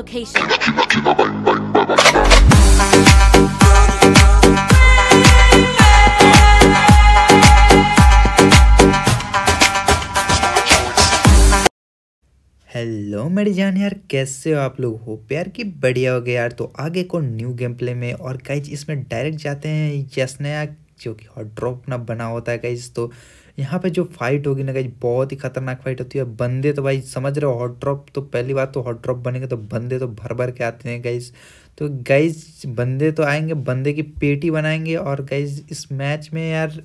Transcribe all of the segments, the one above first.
location. Hello मेरी जान यार, कैसे हो आप लोग? होप यार कि बढ़िया हो गया यार। तो आगे को न्यू गेम प्ले में और गाइज इसमें डायरेक्ट जाते हैं यस नया, जो कि हॉट ड्रॉप ना बना होता है गाइज। तो यहाँ पे जो फाइट होगी ना गाइज, बहुत ही खतरनाक फाइट होती है। बंदे तो भाई समझ रहे हो, हॉट ड्रॉप तो पहली बात तो हॉट ड्रॉप बनेंगे तो बंदे तो भर भर के आते हैं गाइज। तो गाइज बंदे तो आएंगे, बंदे की पेटी बनाएंगे। और गाइज इस मैच में यार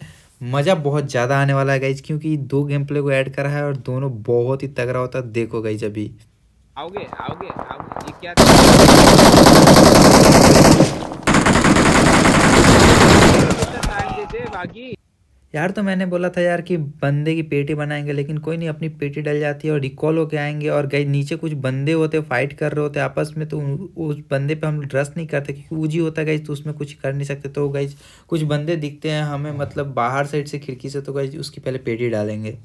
मज़ा बहुत ज़्यादा आने वाला है गाइज, क्योंकि दो गेम प्ले को ऐड करा है और दोनों बहुत ही तगड़ा होता है। देखो गाइज अभी आओगे आओगे आओगे, ये क्या बाकी यार। तो मैंने बोला था यार कि बंदे की पेटी बनाएंगे, लेकिन कोई नहीं, अपनी पेटी डल जाती है और रिकॉल होके आएंगे। और गाइस नीचे कुछ बंदे होते फाइट कर रहे होते आपस में, तो उस बंदे पे हम ट्रस्ट नहीं करते क्योंकि ऊजी होता है गाइस, तो उसमें कुछ कर नहीं सकते। तो गाइस कुछ बंदे दिखते हैं हमें, मतलब बाहर साइड से खिड़की से, तो गाइस उसकी पहले पेटी डालेंगे।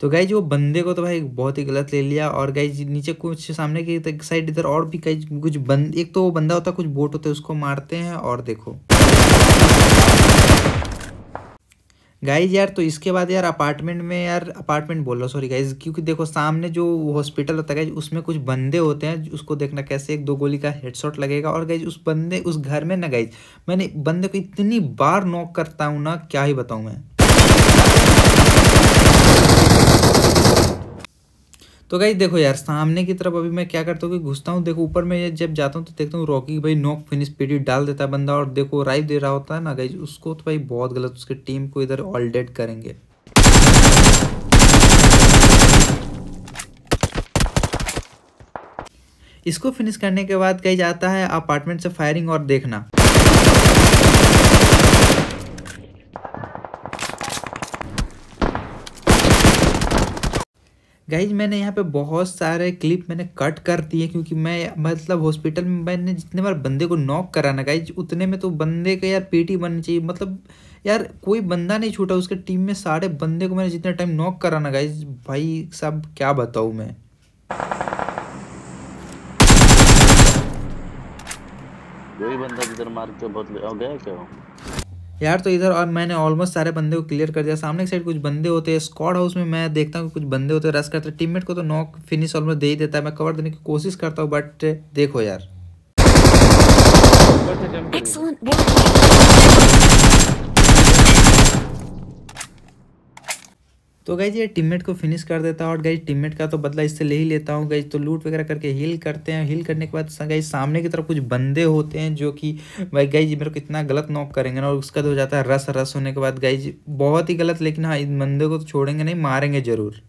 तो गाइज वो बंदे को तो भाई बहुत ही गलत ले लिया। और गाइज नीचे कुछ सामने की साइड इधर और भी गाइज कुछ बंद, एक तो वो बंदा होता है, कुछ बोट होते हैं, उसको मारते हैं। और देखो गाइज यार, तो इसके बाद यार अपार्टमेंट में, यार अपार्टमेंट बोल रहा हूँ सॉरी गाइज, क्योंकि देखो सामने जो हॉस्पिटल होता है गाइज, उसमें कुछ बंदे होते हैं, उसको देखना कैसे एक दो गोली का हेडशॉट लगेगा। और गाइज उस बंदे उस घर में ना गाइज, मैंने बंदे को इतनी बार नॉक करता हूँ ना, क्या ही बताऊँ मैं। तो गाइज देखो यार सामने की तरफ अभी मैं क्या करता हूँ कि घुसता हूँ, देखो ऊपर में जब जाता हूँ तो देखता हूँ रॉकी भाई नॉक फिनिश पेटी डाल देता है बंदा। और देखो राइव दे रहा होता है ना गाइज उसको, तो भाई बहुत गलत, उसके टीम को इधर ऑल डेड करेंगे। इसको फिनिश करने के बाद गाइज आता है अपार्टमेंट से फायरिंग, और देखना गाइज मैंने यहाँ पे बहुत सारे क्लिप मैंने कट कर दिए, क्योंकि मैं मतलब हॉस्पिटल में मैंने जितने बार बंदे को नॉक करा ना गाइज, उतने में तो बंदे का यार पेटी बननी चाहिए। मतलब यार कोई बंदा नहीं छूटा उसके टीम में, सारे बंदे को मैंने जितना टाइम नॉक करा ना गाइज, भाई साहब क्या बताऊँ मैं। कोई बंदा जिधर मार के बहुत हो गया क्या यार। तो इधर और मैंने ऑलमोस्ट सारे बंदे को क्लियर कर दिया। सामने की साइड कुछ बंदे होते हैं स्क्वाड हाउस में, मैं देखता हूँ कुछ बंदे होते हैं रश करते हैं, टीममेट को तो नॉक फिनिश ऑलमोस्ट दे ही देता है। मैं कवर देने की कोशिश करता हूँ, बट देखो यार तो गाइज ये टीममेट को फिनिश कर देता है। और गाइज टीममेट का तो बदला इससे ले ही लेता हूँ गाइज। तो लूट वगैरह करके हील करते हैं, हील करने के बाद गाइज सामने की तरफ कुछ बंदे होते हैं जो कि भाई गाइज मेरे को इतना गलत नॉक करेंगे ना, और उसका तो हो जाता है रस। रस होने के बाद गाइज बहुत ही गलत, लेकिन हाँ इन बंदे को तो छोड़ेंगे नहीं, मारेंगे जरूर।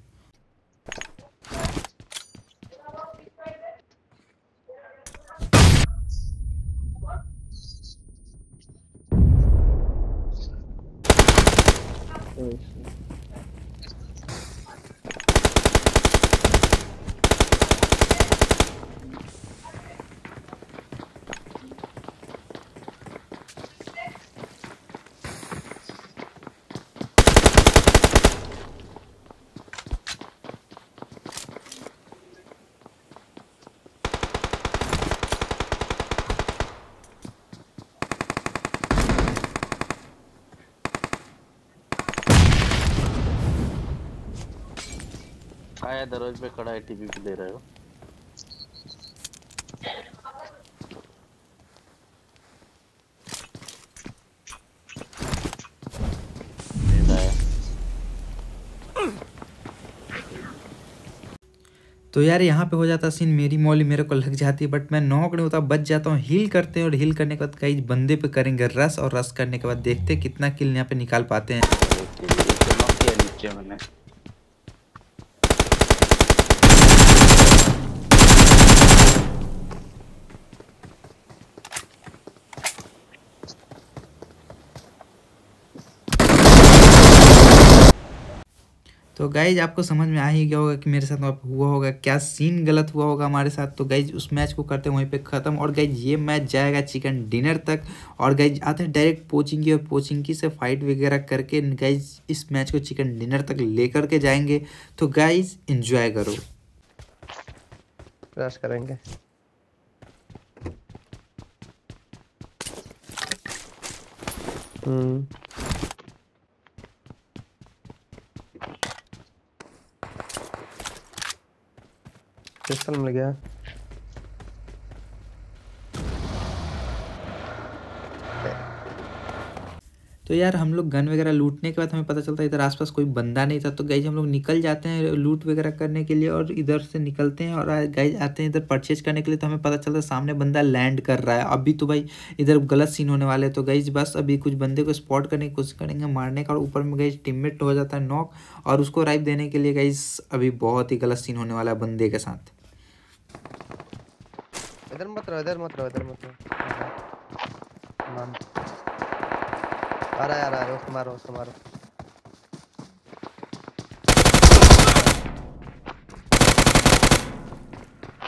आया दरवाजे पे खड़ा है, टीवी पे दे रहे हो। तो यार यहाँ पे हो जाता सीन, मेरी मौली मेरे को लग जाती है, बट मैं नॉक नहीं होता, बच जाता हूँ। हील करते हैं और हील करने के बाद कई बंदे पे करेंगे रस, और रस करने के बाद देखते हैं कितना किल यहाँ पे निकाल पाते हैं। तो गाइज आपको समझ में आ ही गया होगा कि मेरे साथ हुआ होगा क्या सीन, गलत हुआ होगा हमारे साथ। तो गाइज उस मैच को करते हैं वहीं पे ख़त्म। और गाइज ये मैच जाएगा चिकन डिनर तक। और गाइज आते हैं डायरेक्ट पोचिंकी, और पोचिंकी से फाइट वगैरह करके गाइज इस मैच को चिकन डिनर तक लेकर के जाएंगे। तो गाइज एंजॉय करो, रश करेंगे। पिस्टल मिल गया। तो यार हम लोग गन वगैरह लूटने के बाद हमें पता चलता है इधर आसपास कोई बंदा नहीं था। तो गाइज हम लोग निकल जाते हैं लूट वगैरह करने के लिए और इधर से निकलते हैं। और गाइज आते हैं इधर परचेज करने के लिए, तो हमें पता चलता है सामने बंदा लैंड कर रहा है। अभी तो भाई इधर गलत सीन होने वाले हैं। तो गाइज बस अभी कुछ बंदे को स्पॉट करने की कोशिश करेंगे, मारने का। और ऊपर में गाइज टीममेट हो जाता है नॉक, और उसको राइप देने के लिए गाइज अभी बहुत ही गलत सीन होने वाला है बंदे के साथ। इधर मत रहो, इधर मत रहो, इधर मत रहो। आ रहा उसको मारो।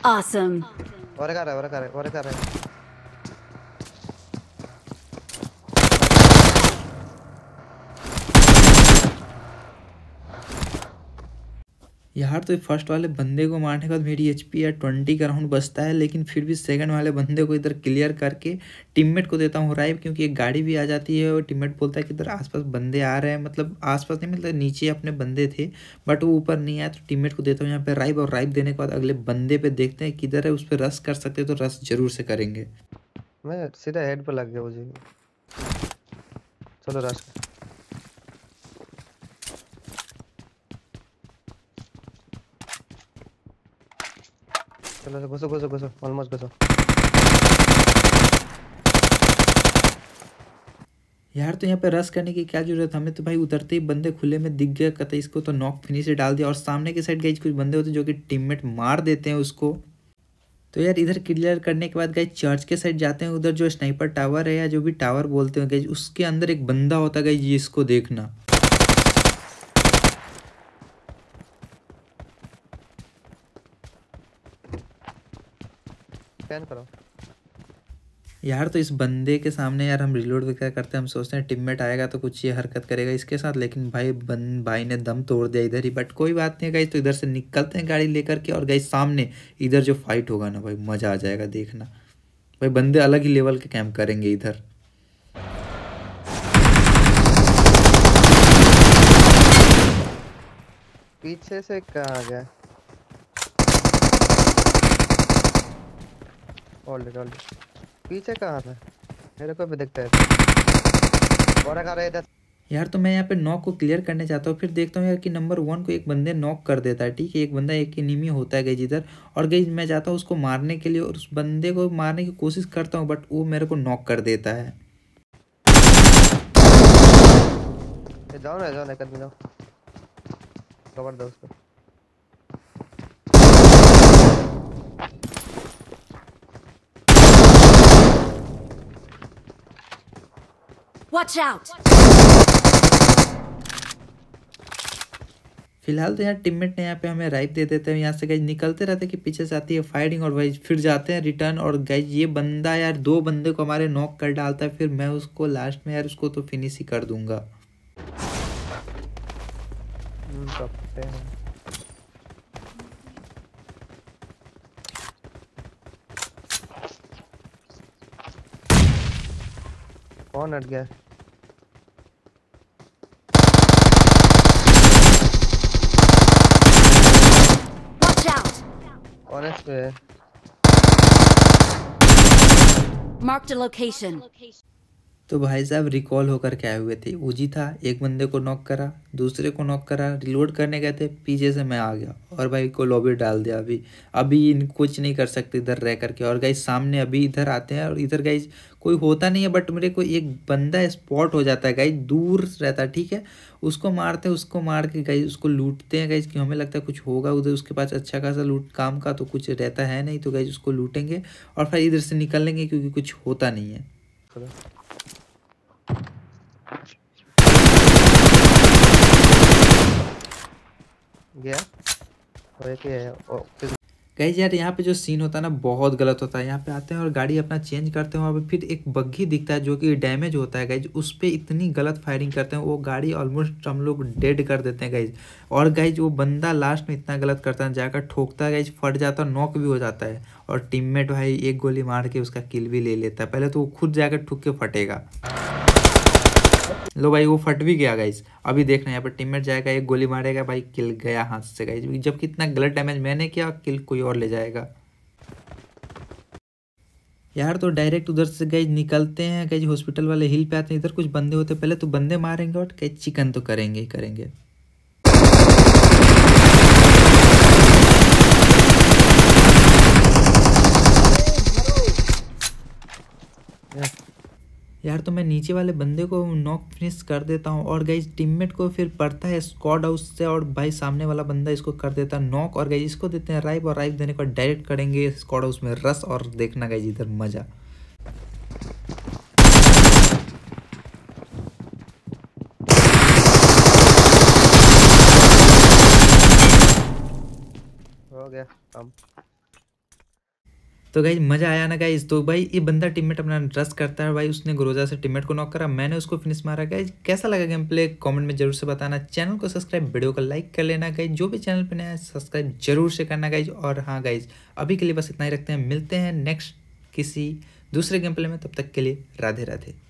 Awesome. यार तो फर्स्ट वाले बंदे को मारने के बाद मेरी एचपी या 20 का राउंड बचता है, लेकिन फिर भी सेकंड वाले बंदे को इधर क्लियर करके टीममेट को देता हूँ राइव, क्योंकि एक गाड़ी भी आ जाती है। और टीममेट बोलता है कि इधर आसपास बंदे आ रहे हैं, मतलब आसपास नहीं, मतलब नीचे अपने बंदे थे बट वो ऊपर नहीं आया। तो टीममेट को देता हूँ यहाँ पर राइव, और राइव देने के बाद अगले बंदे पर देखते हैं किधर है, उस पर रश कर सकते हैं तो रश जरूर से करेंगे। मैं सीधा हेड पर लग गया मुझे, चलो रश। चलो घुसो ऑलमोस्ट घुसो। यार तो यहाँ पे रश करने की क्या जरूरत, हमें तो भाई उतरते ही बंदे खुले में दिख गया कतई, इसको तो नॉक फिनिश से डाल दिया। और सामने के साइड गाइज कुछ बंदे होते जो कि टीममेट मार देते हैं उसको। तो यार इधर क्लियर करने के बाद गाइज चर्च के साइड जाते हैं। उधर जो स्नाइपर टावर है या जो भी टावर बोलते हैं गाइज, उसके अंदर एक बंदा होता है गाइज, इसको देखना। यार तो इस बंदे के सामने यार हम रिलोड वगैरह करते हैं, हम सोचते हैं टीममेट आएगा तो कुछ ये हरकत करेगा इसके साथ, लेकिन भाई ने दम तोड़ दिया इधर ही। बट कोई बात नहीं गाइस, तो इधर से निकलते हैं गाड़ी लेकर के। और गाइस सामने इधर जो फाइट होगा ना भाई, मज़ा आ जाएगा देखना। भाई बंदे अलग ही लेवल के कैंप करेंगे इधर। पीछे से कहाँ आ गया? पीछे कहाँ था? मेरे को भी दिखता है। और अगर इधर यार तो मैं यहाँ पे नॉक को क्लियर करने चाहता हूँ, फिर देखता हूँ यार कि नंबर 1 को एक बंदे नॉक कर देता है। ठीक है, एक बंदा एक एनिमी होता है गाइज इधर, और गाइज मैं जाता हूँ उसको मारने के लिए और उस बंदे को मारने की कोशिश करता हूँ, बट वो मेरे को नॉक कर देता है। जाओ ना Watch out. फिलहाल तो यार टीममेट ने यहाँ पे हमें राइप दे देते हैं। यहाँ से गाइज निकलते रहते हैं कि पीछे से आती है फायरिंग, और भाई फिर जाते हैं रिटर्न। और गाइज ये बंदा यार 2 बंदे को हमारे नॉक कर डालता है, फिर मैं उसको लास्ट में यार उसको तो फिनिश ही कर दूंगा। कौन हट गया? Marked a location. तो भाई साहब रिकॉल होकर के आए हुए थे, उजी था, एक बंदे को नॉक करा, दूसरे को नॉक करा, रिलोड करने गए थे, पीछे से मैं आ गया और भाई को लॉबी डाल दिया। अभी इन कुछ नहीं कर सकते इधर रह करके। और गाइज सामने अभी इधर आते हैं, और इधर गाइज कोई होता नहीं है, बट मेरे को एक बंदा स्पॉट हो जाता है गाइज, दूर रहता है। ठीक है, उसको मारते हैं, उसको मार के गाइज उसको लूटते हैं गाइज, कि हमें लगता है कुछ होगा उधर उसके पास अच्छा खासा लूट काम का, तो कुछ रहता है नहीं, तो गाइज उसको लूटेंगे और फिर इधर से निकल लेंगे क्योंकि कुछ होता नहीं है। गया और कहीं यार यहाँ पे जो सीन होता है ना बहुत गलत होता है। यहाँ पे आते हैं और गाड़ी अपना चेंज करते हैं, वहाँ पे फिर एक बग्घी दिखता है जो कि डैमेज होता है गाइज, उस पर इतनी गलत फायरिंग करते हैं वो गाड़ी ऑलमोस्ट हम लोग डेड कर देते हैं गाइज। और गाइज वो बंदा लास्ट में इतना गलत करता है, जाकर ठोकता है गाइज, फट जाता है, नॉक भी हो जाता है और टीममेट भाई एक गोली मार के उसका किल भी ले लेता है। पहले तो वो खुद जाकर ठुक के फटेगा, लो भाई वो फट भी गया गाइज। अभी देखना यहाँ पर टीममेट जाएगा, एक गोली मारेगा, भाई किल गया हाथ से गाइज, जबकि इतना गलत डैमेज मैंने किया, किल कोई और ले जाएगा यार। तो डायरेक्ट उधर से गाइज निकलते हैं गाइज, हॉस्पिटल वाले हिल पे आते हैं, इधर कुछ बंदे होते हैं, पहले तो बंदे मारेंगे और कहीं चिकन तो करेंगे ही करेंगे। यार तो मैं नीचे वाले बंदे को नॉक फिनिश कर देता हूँ और गाइज टीममेट को फिर पड़ता है स्क्वाड हाउस से, और भाई सामने वाला बंदा इसको कर देता है नॉक, और गाइज इसको देते हैं राइव, और राइव देने को डायरेक्ट करेंगे स्क्वाड हाउस में रस, और देखना गाइज इधर मजा। हो गया काम। तो गाइज मज़ा आया ना गाइज। तो भाई ये बंदा टीममेट अपना रस करता है, भाई उसने ग्रोजा से टीममेट को नॉक करा, मैंने उसको फिनिश मारा गाइज। कैसा लगा गेम प्ले कॉमेंट में जरूर से बताना, चैनल को सब्सक्राइब, वीडियो को लाइक कर लेना गाइज, जो भी चैनल पे नया है सब्सक्राइब जरूर से करना गाइज। और हाँ गाइज अभी के लिए बस इतना ही रखते हैं, मिलते हैं नेक्स्ट किसी दूसरे गेम प्ले में, तब तक के लिए राधे राधे।